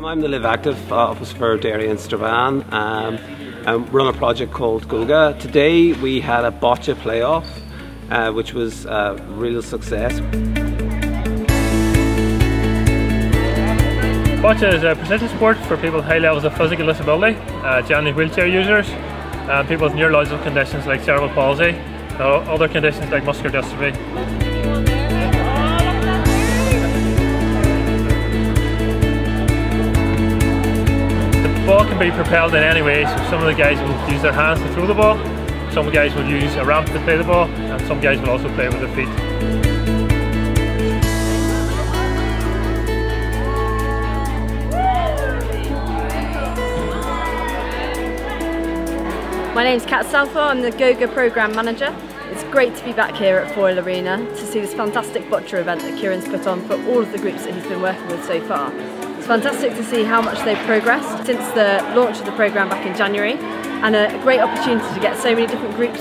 I'm the Live Active office for Derry and Strabane, and we're on a project called GOGA. Today we had a Boccia playoff, which was a real success. Boccia is a precision sport for people with high levels of physical disability, generally wheelchair users, and people with neurological conditions like cerebral palsy, and other conditions like muscular dystrophy. The ball can be propelled in any way, so some of the guys will use their hands to throw the ball, some guys will use a ramp to play the ball, and some guys will also play with their feet. My name's Kat Salfo, I'm the GOGA Programme Manager. It's great to be back here at Foyle Arena to see this fantastic Boccia event that Kieran's put on for all of the groups that he's been working with so far. It's fantastic to see how much they've progressed since the launch of the programme back in January, and a great opportunity to get so many different groups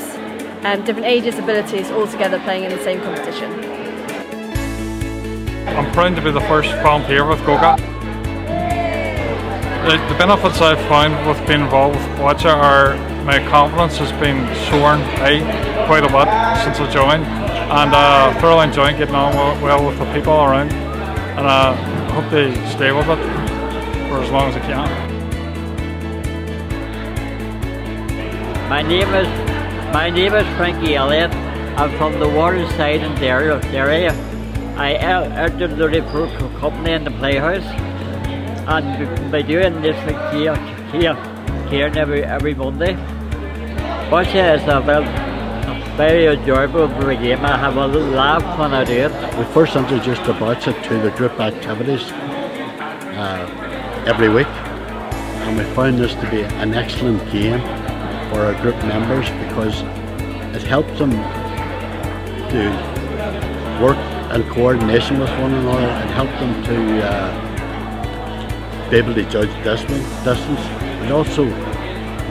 and different ages, abilities all together playing in the same competition. I'm proud to be the first volunteer with GOGA. The benefits I've found with being involved with Boccia are my confidence has been soaring high quite a bit since I joined, and I thoroughly enjoying getting on well with the people around. And I hope they stay with it for as long as they can. My name is Frankie Elliott. I'm from the Waterside in Derry. I entered the recruit company in the playhouse, and by doing this with Kieran every Monday. Boccia is very enjoyable game. I have a little laugh when I do it. We first introduced the Boccia to the group activities every week, and we found this to be an excellent game for our group members because it helps them to work in coordination with one another. It helps them to be able to judge distance. It also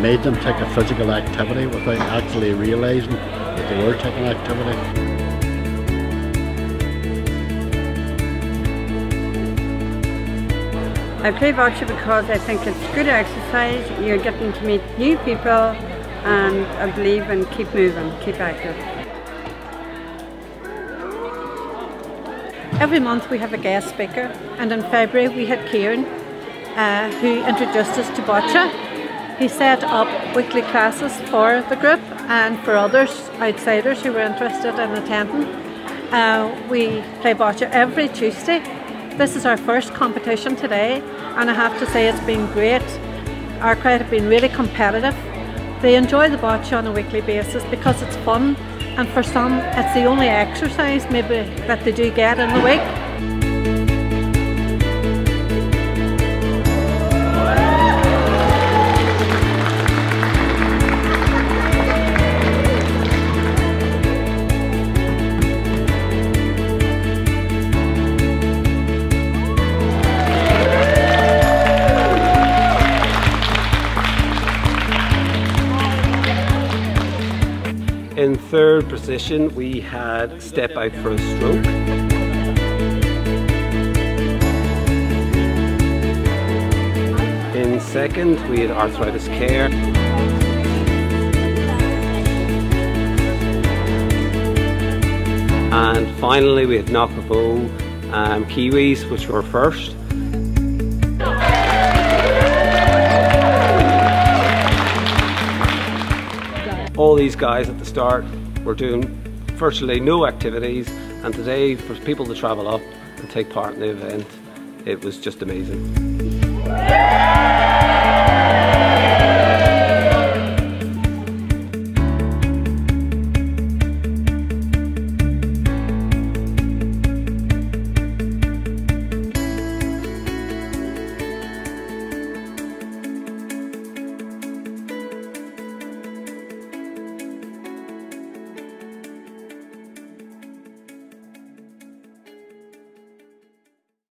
made them take a physical activity without actually realising that they were taking activity. I play Boccia because I think it's good exercise, you're getting to meet new people, and I believe in keep moving, keep active. Every month we have a guest speaker, and in February we had Kieran who introduced us to Boccia. He set up weekly classes for the group and for others, outsiders who were interested in attending. We play Boccia every Tuesday. This is our first competition today, and I have to say it's been great. Our crowd have been really competitive. They enjoy the Boccia on a weekly basis because it's fun, and for some it's the only exercise maybe that they do get in the week. In third position, we had Step Out for a Stroke. In second, we had Arthritis Care. And finally, we had Knockabout Kiwis, which were first. All these guys at the start were doing virtually no activities, and today for people to travel up and take part in the event, it was just amazing.